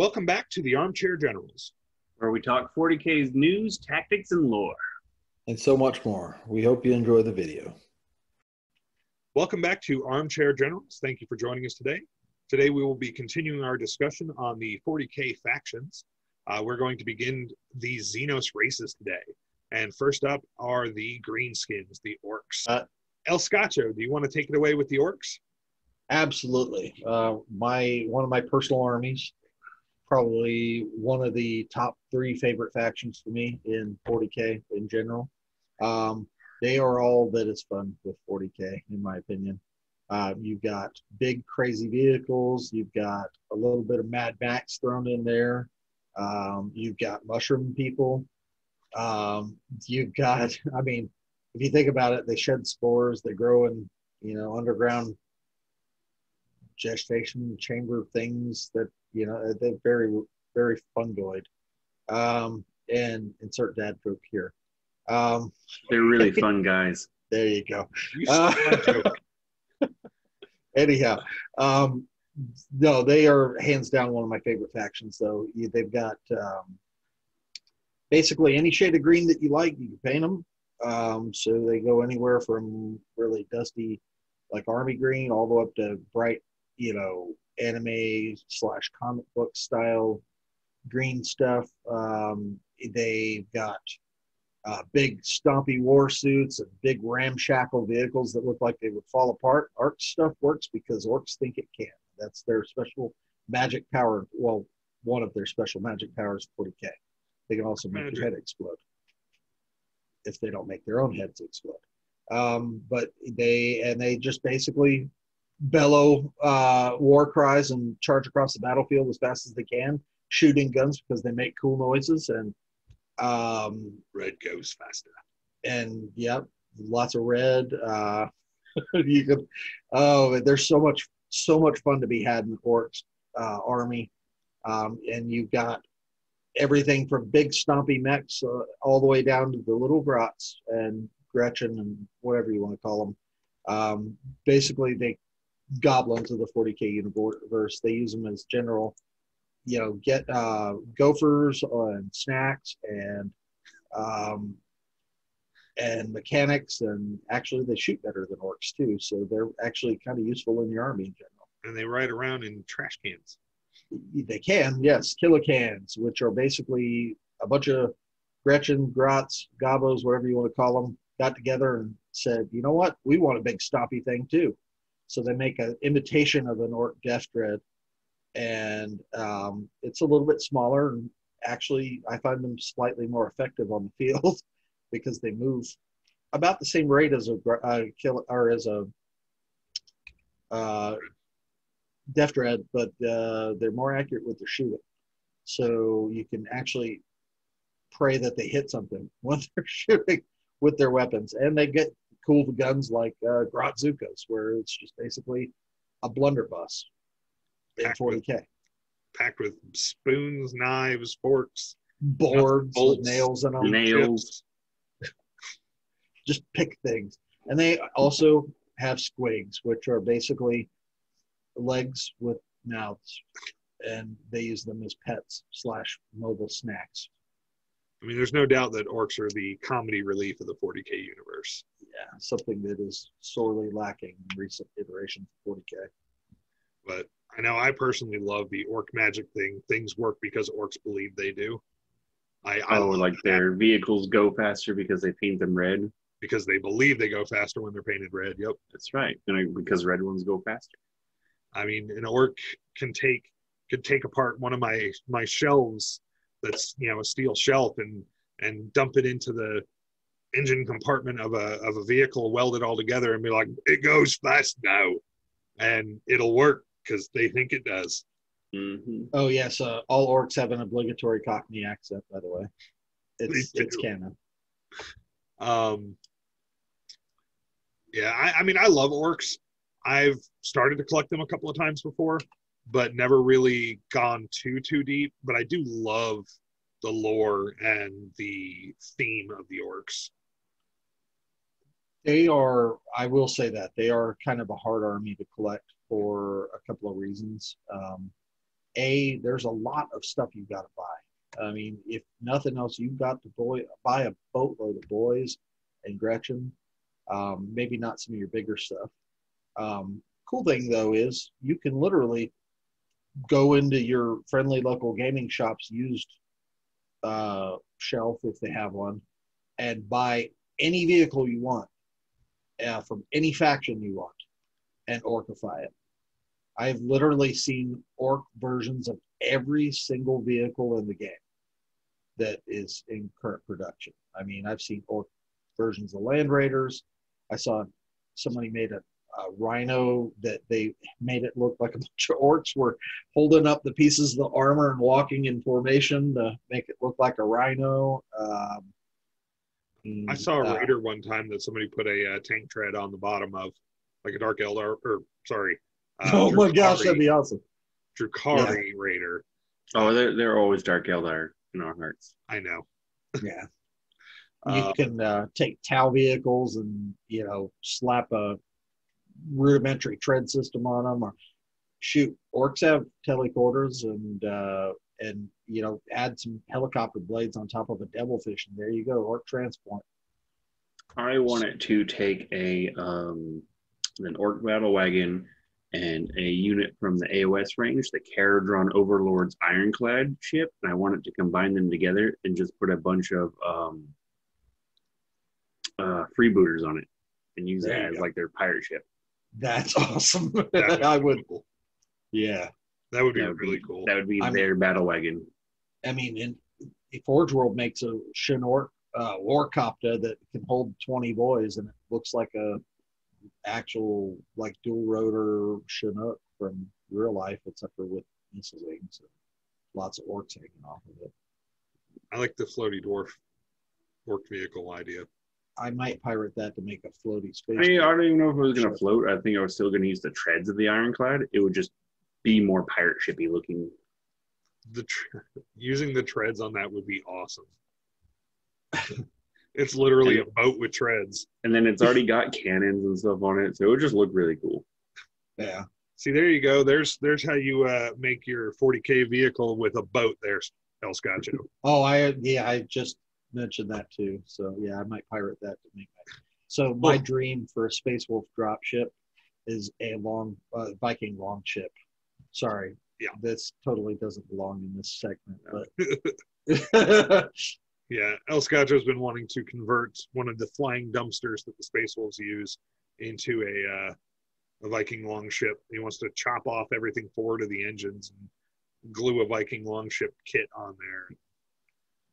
Welcome back to the Armchair Generals, where we talk 40K's news, tactics, and lore. And so much more. We hope you enjoy the video. Welcome back to Armchair Generals. Thank you for joining us today. Today we will be continuing our discussion on the 40K factions. We're going to begin the Xenos races today. And first up are the Greenskins, the Orcs. Elscacho, do you want to take it away with the Orcs? Absolutely. One of my personal armies. Probably one of the top three favorite factions for me in 40K in general. They are all that is fun with 40K, in my opinion. You've got big, crazy vehicles. You've got a little bit of Mad Max thrown in there. You've got mushroom people. You've got, I mean, if you think about it, they shed spores. They grow in, you know, underground gestation chamber things that, you know, they're very, very fungoid. And insert dad joke here. They're really fun guys. There you go. Anyhow, no, they are hands down one of my favorite factions, though. They've got basically any shade of green that you like, you can paint them. So they go anywhere from really dusty, like army green, all the way up to bright, you know, anime/comic book style green stuff. They've got big stompy war suits and big ramshackle vehicles that look like they would fall apart. Orc stuff works because orcs think it can. That's their special magic power. Well, one of their special magic powers, 40K. They can also make your head explode if they don't make their own heads explode. But they just basically bellow war cries and charge across the battlefield as fast as they can, shooting guns because they make cool noises, and red goes faster. And yep, lots of red. You could, oh, there's so much fun to be had in the Orcs army. And you've got everything from big stompy mechs all the way down to the little grots and Gretchen and whatever you want to call them. Basically, they goblins of the 40K universe. They use them as general, you know, get gophers and snacks and mechanics, and actually they shoot better than orcs too, so they're actually kind of useful in the army in general. And they ride around in trash cans. They can, yes, killer cans, which are basically a bunch of Gretchen, Grots, Gobos, whatever you want to call them, got together and said, you know what, we want a big stompy thing too. So they make an imitation of an orc death dread, and it's a little bit smaller, and actually I find them slightly more effective on the field because they move about the same rate as a death dread, but they're more accurate with their shooting. So you can actually pray that they hit something when they're shooting with their weapons, and they get cool guns like Grotzukas, where it's just basically a blunderbuss in 40K. Packed with spoons, knives, forks, boards, bolts, nails in them. Nails. Just pick things. And they also have squigs, which are basically legs with mouths, and they use them as pets/mobile snacks. I mean, there's no doubt that orcs are the comedy relief of the 40K universe. Yeah, something that is sorely lacking in recent iterations of 40K. But I know I personally love the orc magic thing. Things work because orcs believe they do. Their vehicles go faster because they paint them red. Because they believe they go faster when they're painted red, yep. That's right, because red ones go faster. I mean, an orc could take apart one of my shelves that's, you know, a steel shelf and dump it into the engine compartment of a vehicle, weld it all together, and be like, it goes fast now, and it'll work because they think it does. Mm-hmm. Oh yes, all orcs have an obligatory Cockney accent, by the way. It's canon. Yeah, I mean, I love orcs. I've started to collect them a couple of times before, but never really gone too deep. But I do love the lore and the theme of the orcs. They are, I will say that, they are kind of a hard army to collect for a couple of reasons. there's a lot of stuff you've got to buy. I mean, if nothing else, you've got to buy a boatload of boys and Gretchen, maybe not some of your bigger stuff. Cool thing, though, is you can literally go into your friendly local gaming shop's used shelf, if they have one, and buy any vehicle you want from any faction you want and orcify it. I have literally seen orc versions of every single vehicle in the game that is in current production. I mean, I've seen orc versions of Land Raiders. I saw somebody made a rhino that they made it look like a bunch of orcs were holding up the pieces of the armor and walking in formation to make it look like a rhino. I saw a raider one time that somebody put a tank tread on the bottom of, like a dark Eldar, or sorry. Oh my gosh, that'd be awesome. Drukhari Raider. Oh, they're always dark Eldar in our hearts. I know. Yeah. You can take Tau vehicles and, you know, slap a rudimentary tread system on them, or shoot, orcs have teleporters, and you know, add some helicopter blades on top of a devilfish, and there you go, orc transport. I wanted to take a an orc battle wagon and a unit from the AOS range, the Kharadron Overlord's ironclad ship, and I wanted to combine them together and just put a bunch of freebooters on it and use it as like their pirate ship. That's awesome. That would be cool. Yeah. That would be really cool. That would be their battle wagon. I mean, in Forge World makes a Chinook war copter that can hold 20 boys, and it looks like a actual like dual rotor Chinook from real life, except for with missile wings and lots of orcs hanging off of it. I like the floaty dwarf orc vehicle idea. I might pirate that to make a floaty space. I don't even know if it was going to float. I think I was still going to use the treads of the ironclad. It would just be more pirate ship-y looking. Using the treads on that would be awesome. It's literally a boat with treads. And then it's already got cannons and stuff on it, so it would just look really cool. Yeah. See, there you go. There's how you make your 40K vehicle with a boat there, Elscacho. I just mentioned that too, so yeah, I might pirate that to make that. So my dream for a Space Wolf dropship is a Viking longship. Sorry, yeah, this totally doesn't belong in this segment. But yeah, Elscacho has been wanting to convert one of the flying dumpsters that the Space Wolves use into a Viking longship. He wants to chop off everything forward of the engines and glue a Viking longship kit on there.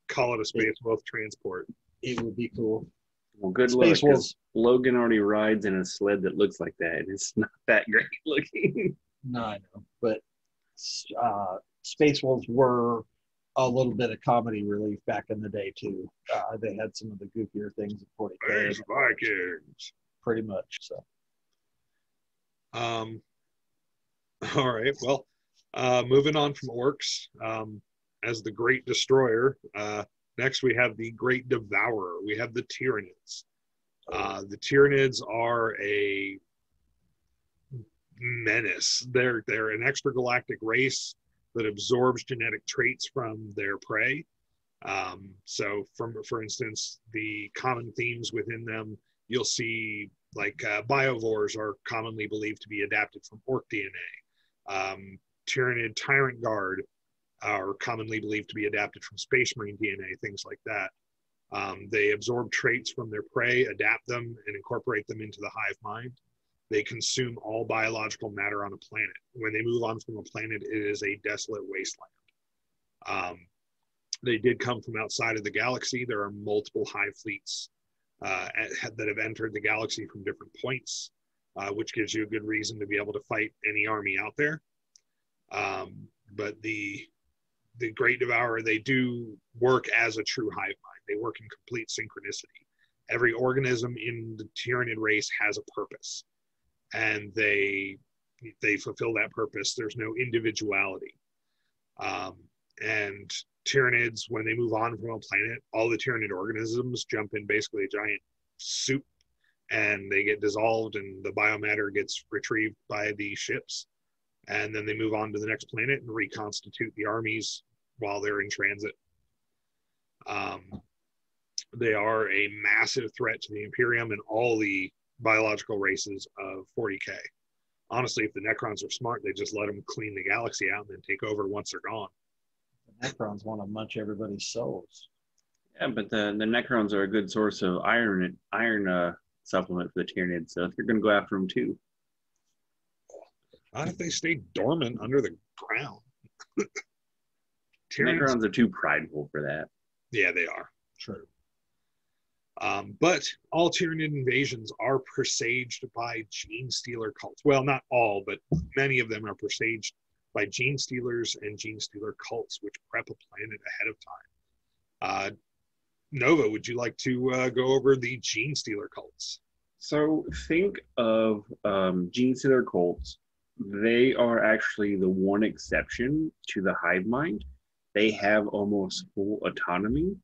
Call it a Space Wolf transport. It would be cool. Well, good luck. Logan already rides in a sled that looks like that, and it's not that great looking. No, I know. But Space Wolves were a little bit of comedy relief back in the day, too. They had some of the goofier things in 40K. Space Vikings. Pretty much, so. All right, well, moving on from orcs. As the Great Destroyer. Next, we have the Great Devourer. We have the Tyranids. The Tyranids are a menace. They're an extragalactic race that absorbs genetic traits from their prey. For instance, the common themes within them, you'll see like biovores are commonly believed to be adapted from orc DNA. Tyranid tyrant guard are commonly believed to be adapted from Space Marine DNA, things like that. They absorb traits from their prey, adapt them, and incorporate them into the hive mind. They consume all biological matter on a planet. When they move on from a planet, it is a desolate wasteland. They did come from outside of the galaxy. There are multiple hive fleets that have entered the galaxy from different points, which gives you a good reason to be able to fight any army out there. But the Great Devourer, they do work as a true hive mind. They work in complete synchronicity. Every organism in the Tyranid race has a purpose, and they fulfill that purpose. There's no individuality. And Tyranids, when they move on from a planet, all the Tyranid organisms jump in basically a giant soup, and they get dissolved, and the biomatter gets retrieved by the ships. and then they move on to the next planet and reconstitute the armies while they're in transit. They are a massive threat to the Imperium and all the biological races of 40K. Honestly, if the Necrons are smart, they just let them clean the galaxy out and then take over once they're gone. The Necrons want to munch everybody's souls. Yeah, but the Necrons are a good source of iron supplement for the Tyranids, so you're going to go after them too. Not if they stay dormant under the ground. Necrons are too prideful for that. Yeah, they are. True. But all Tyranid invasions are presaged by gene stealer cults. Well, not all, but many of them are presaged by gene stealers and gene stealer cults, which prep a planet ahead of time. Nova, would you like to go over the gene stealer cults? So think of gene stealer cults. They are actually the one exception to the hive mind. They have almost full autonomy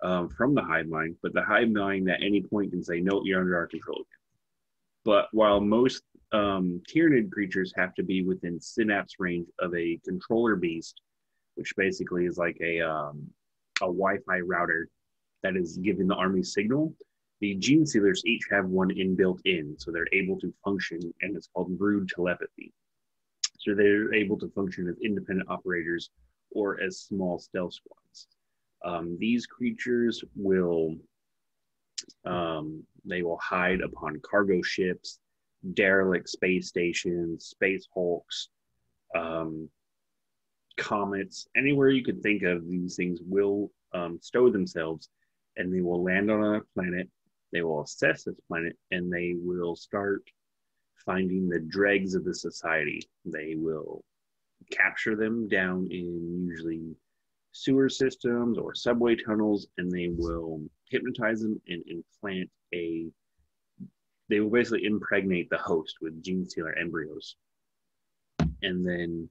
from the hive mind, but the hive mind at any point can say, no, you're under our control again. But while most Tyranid creatures have to be within synapse range of a controller beast, which basically is like a Wi-Fi router that is giving the army signal, the gene stealers each have one inbuilt in, so they're able to function, and it's called brood telepathy. So they're able to function as independent operators or as small stealth squads. These creatures will, they will hide upon cargo ships, derelict space stations, space hulks, comets, anywhere you could think of, these things will stow themselves, and they will land on a planet, they will assess this planet, and they will start finding the dregs of the society. They will capture them down in usually sewer systems or subway tunnels, and they will hypnotize them and implant they will basically impregnate the host with gene stealer embryos. And then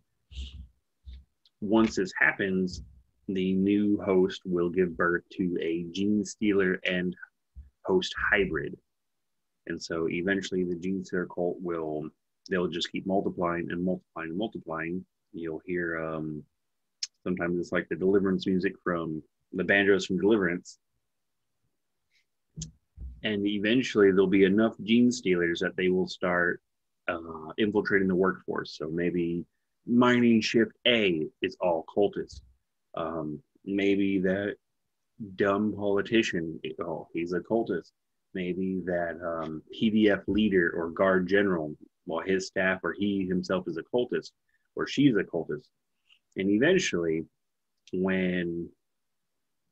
once this happens, the new host will give birth to a gene stealer and host hybrid. And so eventually the gene stealer cult will, they'll just keep multiplying and multiplying and multiplying. You'll hear, sometimes it's like the Deliverance music from the banjos from Deliverance. And eventually there'll be enough gene stealers that they will start infiltrating the workforce. So maybe mining shift A is all cultists. Maybe that dumb politician, oh, he's a cultist. Maybe that PDF leader or guard general, well, his staff or he himself is a cultist or she's a cultist. And eventually, when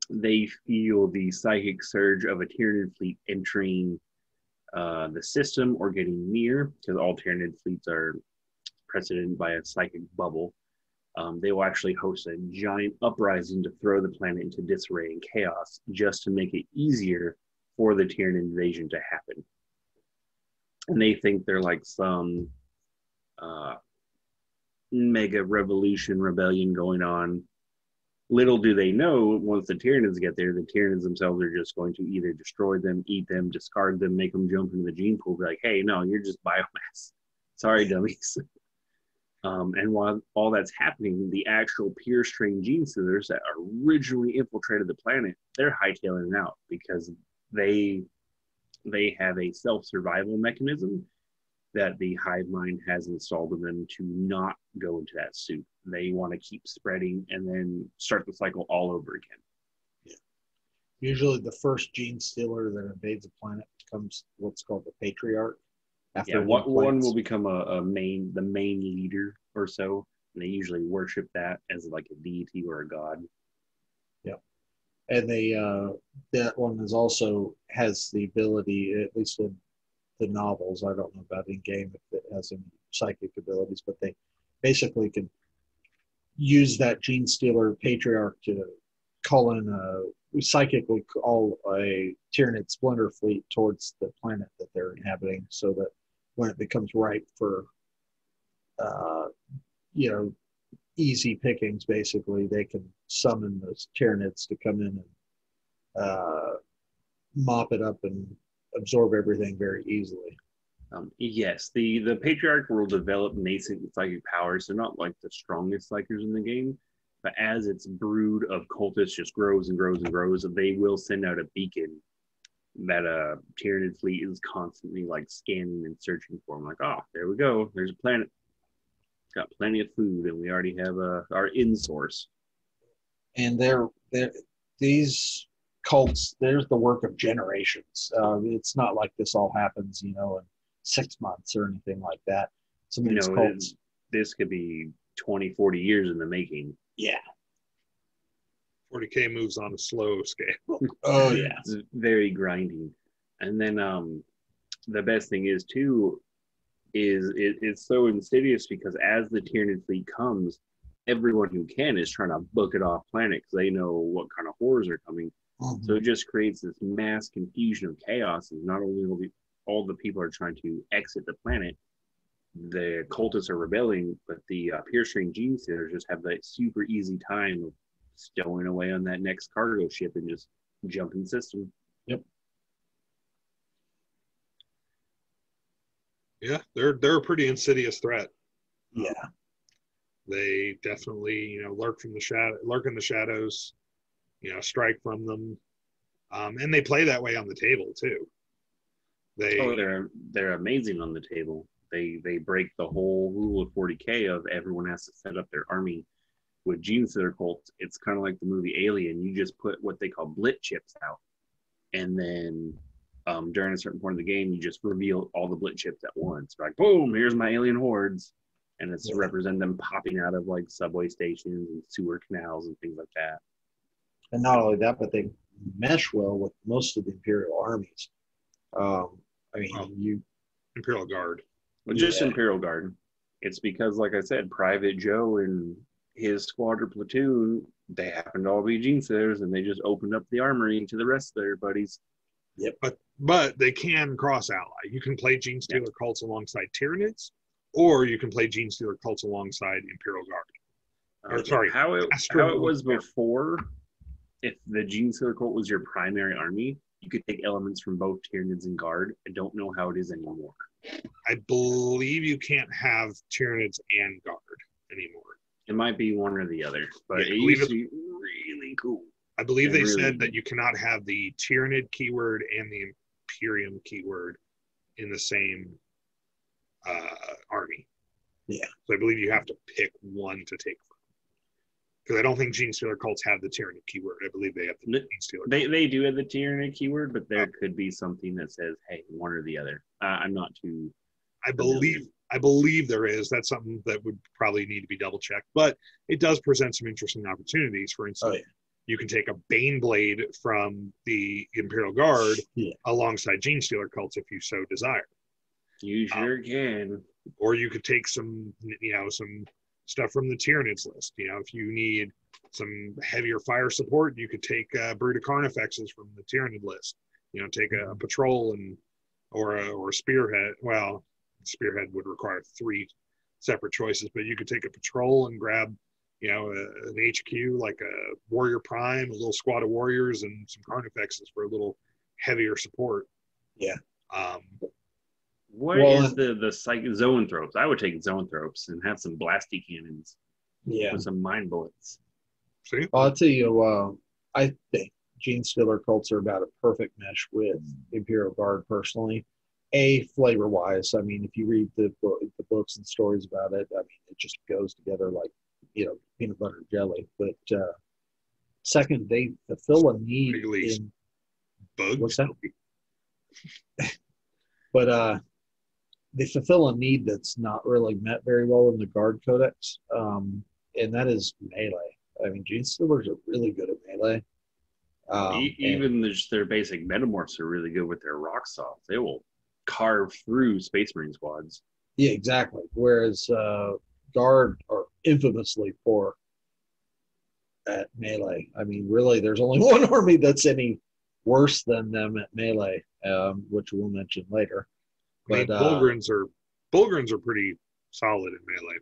they feel the psychic surge of a Tyranid fleet entering the system or getting near, because all Tyranid fleets are precedented by a psychic bubble, they will actually host a giant uprising to throw the planet into disarray and chaos, just to make it easier for the Tyranid invasion to happen. And they think they're like some mega revolution rebellion going on. Little do they know, once the Tyranids get there, the Tyranids themselves are just going to either destroy them, eat them, discard them, make them jump into the gene pool, be like, hey, no, you're just biomass. Sorry, dummies. And while all that's happening, the actual pure strain gene stealers that originally infiltrated the planet, they're hightailing it out because they have a self-survival mechanism that the hive mind has installed in them to not go into that soup. They want to keep spreading and then start the cycle all over again. Yeah. Usually the first gene stealer that invades a planet becomes what's called the patriarch. After yeah, one will become the main leader or so, and they usually worship that as like a deity or a god. Yep. And they that one is also has the ability, at least in the novels, I don't know about in game if it has any psychic abilities, but they basically can use that gene stealer patriarch to call in psychically call a Tyranid splinter fleet towards the planet that they're inhabiting, so that when it becomes ripe for easy pickings, basically they can summon those Tyranids to come in and mop it up and absorb everything very easily. Yes, the Patriarch will develop nascent psychic powers. They're not like the strongest psychers in the game, but as its brood of cultists just grows and grows and grows, they will send out a beacon that a Tyranid fleet is constantly like scanning and searching for. I'm like, oh, there we go. There's a planet. It's got plenty of food, and we already have our in source. And these cults, there's the work of generations. It's not like this all happens, you know, in 6 months or anything like that. Some of these cults, this could be 20, 40 years in the making. Yeah. 40K moves on a slow scale. Oh, yeah. It's very grinding. And then the best thing is, too, is it's so insidious because as the Tyranid fleet comes, everyone who can is trying to book it off planet because they know what kind of horrors are coming. Mm-hmm. So it just creates this mass confusion of chaos. And not only all the people are trying to exit the planet, the cultists are rebelling, but the piercing gene stealers just have that super easy time of stowing away on that next cargo ship and just jumping system. Yep. Yeah, they're a pretty insidious threat. Yeah. They definitely, you know, lurk in the shadows, you know, strike from them, and they play that way on the table too. They're amazing on the table. They break the whole rule of 40K of everyone has to set up their army. With gene stealer cults, it's kind of like the movie Alien. You just put what they call blit chips out, and then during a certain point of the game, you just reveal all the blit chips at once. Like, boom! Here's my alien hordes. And it's to represent them popping out of like subway stations and sewer canals and things like that. And not only that, but they mesh well with most of the Imperial armies. I mean, Imperial Guard. Well, just Imperial Guard. It's because, like I said, Private Joe and his squadron platoon, they happen to all be gene stealers, and they just opened up the armory to the rest of their buddies. Yep. But they can cross ally. You can play gene stealer cults alongside Tyranids, or you can play gene stealer cults alongside Imperial Guard. How it was before, if the gene stealer cult was your primary army, you could take elements from both Tyranids and Guard. I don't know how it is anymore. I believe you can't have Tyranids and Guard anymore. It might be one or the other, but it used to be really cool. I believe they said that you cannot have the Tyranid keyword and the Imperium keyword in the same army. Yeah. So I believe you have to pick one to take from. Because I don't think gene stealer cults have the Tyranid keyword. I believe they have the gene stealer. They do have the Tyranid keyword, but there could be something that says, hey, one or the other. I'm not too... I believe there is. That's something that would probably need to be double checked, but it does present some interesting opportunities. For instance, you can take a Baneblade from the Imperial Guard alongside gene stealer cults if you so desire. You sure can. Or you could take some, you know, some stuff from the Tyranids list. You know, if you need some heavier fire support, you could take a Brood of Carnifexes from the Tyranid list. You know, take a patrol or a spearhead. Well, spearhead would require 3 separate choices, but you could take a patrol and grab, you know, an HQ like a Warrior Prime, a little squad of warriors, and some Carnifexes for a little heavier support. Yeah. What is the psych zoanthropes? I would take zoanthropes and have some blasty cannons. Yeah. With some mind bullets. See? Well, I'll tell you, I think gene stealer cults are about a perfect mesh with Imperial Guard personally. Flavor-wise, I mean, if you read the books and stories about it, I mean, it just goes together like, you know, peanut butter and jelly. But second, they fulfill a need in bugs. What's that? But they fulfill a need that's not really met very well in the Guard Codex, and that is melee. I mean, gene stealers are really good at melee. Even their basic metamorphs are really good with their rock saws. They will carve through Space Marine squads. Yeah, exactly. Whereas Guard are infamously poor at melee. I mean, really, there's only one army that's any worse than them at melee, which we'll mention later. But Bulgrins are pretty solid at melee.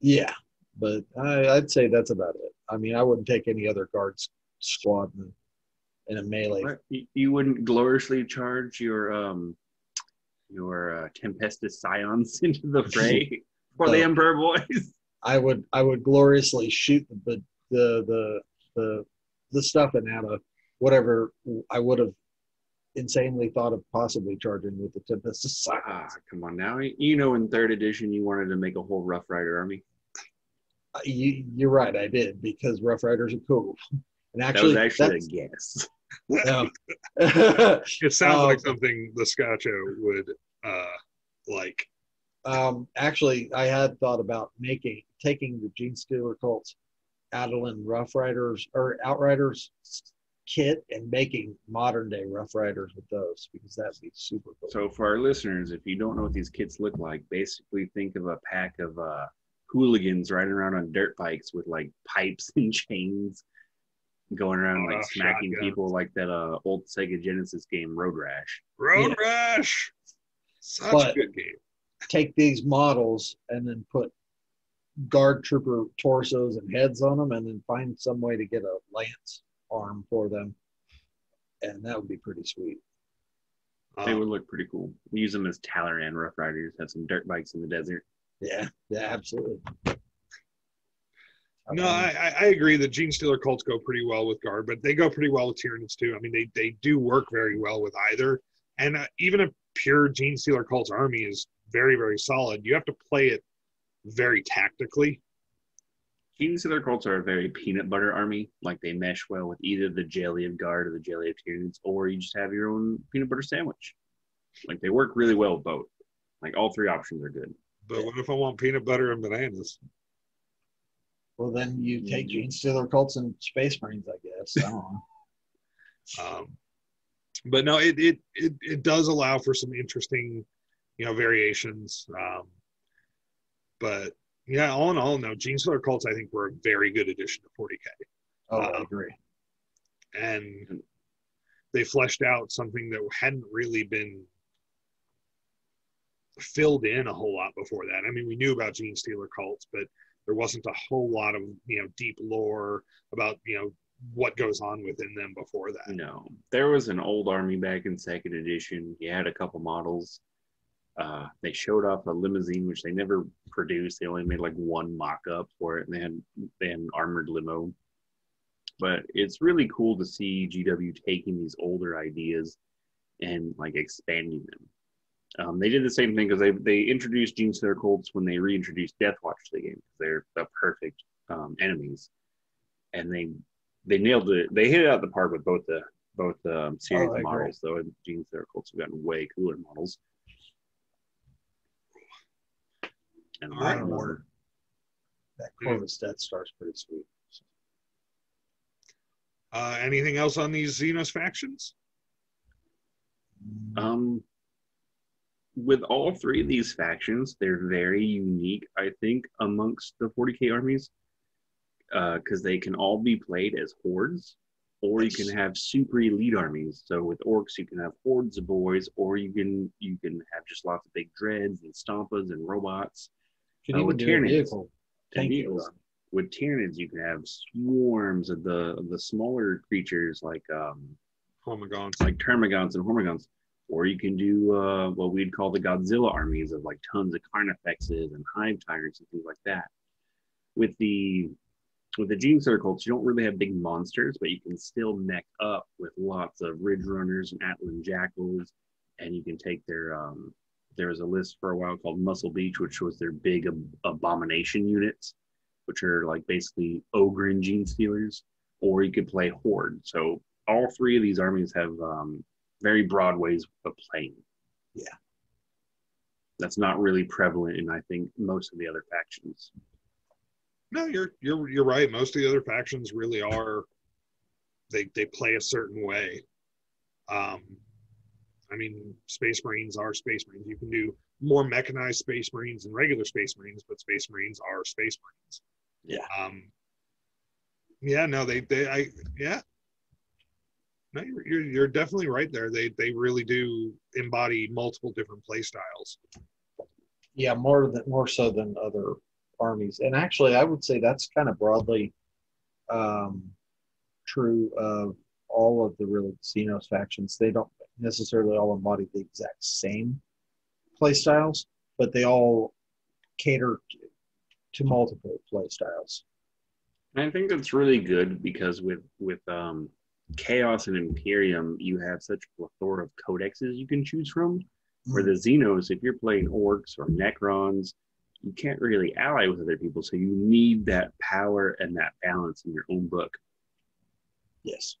Yeah, but I'd say that's about it. I mean, I wouldn't take any other Guard squad in a melee. You wouldn't gloriously charge your your Tempestus Scions into the fray for the Emperor boys. I would gloriously shoot the stuffing out of whatever I would have insanely thought of possibly charging with the Tempestus Scions. Ah, come on now. You know, in 3rd edition, you wanted to make a whole Rough Rider army. You're right, I did, because Rough Riders are cool. And actually, that was a guess. It sounds like something the Elscacho would like. Actually, I had thought about taking the Gene Stealer Cults Adelan Rough Riders or Outriders kit and making modern day Rough Riders with those, because that'd be super cool. So for our listeners, if you don't know what these kits look like, basically think of a pack of hooligans riding around on dirt bikes with like pipes and chains, going around like smacking people, like that old Sega Genesis game Road Rash. Road Rash! Such a good game. Take these models and then put guard trooper torsos and heads on them, and then find some way to get a lance arm for them, and that would be pretty sweet. They would look pretty cool. Use them as Taloran Rough Riders. Have some dirt bikes in the desert. Yeah, absolutely. No, I agree that Gene Stealer Cults go pretty well with guard, but they go pretty well with Tyranids too. I mean, they do work very well with either. And even a pure Gene Stealer Cults army is very, very solid. You have to play it very tactically. Gene Stealer Cults are a very peanut butter army. Like, they mesh well with either the Jelly of Guard or the Jelly of Tyranids, or you just have your own peanut butter sandwich. Like, they work really well with both. Like, all three options are good. But what if I want peanut butter and bananas? Well, then you take Gene Stealer Cults and Space Marines, I guess. I don't know. But no, it does allow for some interesting, variations. But yeah, all in all, no, Gene Stealer Cults, I think, were a very good addition to 40K. Oh, I agree. And they fleshed out something that hadn't really been filled in a whole lot before that. I mean, we knew about Gene Stealer Cults, but there wasn't a whole lot of, deep lore about, what goes on within them before that. No. There was an old army back in 2nd edition. You had a couple models. They showed off a limousine, which they never produced. They only made like one mock-up for it, and they had an armored limo. But it's really cool to see GW taking these older ideas and like expanding them. They did the same thing because they introduced Gene Stealer Cults when they reintroduced Deathwatch to the game. They're the perfect enemies, and they nailed it. They hit it out the park with both the series of models. Though and Gene Stealer Cults have gotten way cooler models and a lot more. That Corvus Death Star's pretty sweet. So. Anything else on these Xenos factions? With all three of these factions, they're very unique, I think, amongst the 40K armies, because they can all be played as hordes, or you can have super elite armies. So with orcs, you can have hordes of boys, or you can have just lots of big dreads and stompas and robots. You can even do a vehicle. With Tyranids, you can have swarms of the smaller creatures like Termagants and Hormigons. Or you can do what we'd call the Godzilla armies of like tons of Carnifexes and hive tyrants and things like that. With the Gene Stealer Cults, you don't really have big monsters, but you can still mech up with lots of Ridge Runners and Atlan Jackals, and you can take their. There was a list for a while called Muscle Beach, which was their big abomination units, which are like basically ogre and Gene Stealers. Or you could play Horde. So all three of these armies have. Very broad ways of playing. Yeah. That's not really prevalent in, I think, most of the other factions. No, you're right. Most of the other factions really are, they play a certain way. I mean, Space Marines are Space Marines. You can do more mechanized Space Marines than regular Space Marines, but Space Marines are Space Marines. Yeah. No, you're definitely right there. They really do embody multiple different play styles. Yeah, more so than other armies. And actually, I would say that's kind of broadly true of all of the really Xenos factions. They don't necessarily all embody the exact same play styles, but they all cater to multiple play styles. I think that's really good because with Chaos and Imperium, you have such a plethora of codexes you can choose from. Mm-hmm. For the Xenos, if you're playing Orcs or Necrons, you can't really ally with other people, so you need that power and that balance in your own book. Yes.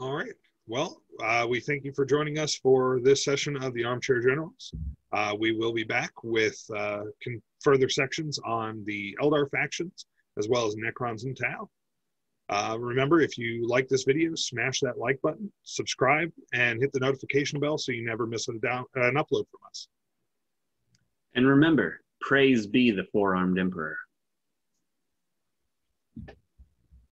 All right. Well, we thank you for joining us for this session of the Armchair Generals. We will be back with further sections on the Eldar factions, as well as Necrons and Tau. Remember, if you like this video, smash that like button, subscribe, and hit the notification bell so you never miss an upload from us. And remember, praise be the four-armed emperor.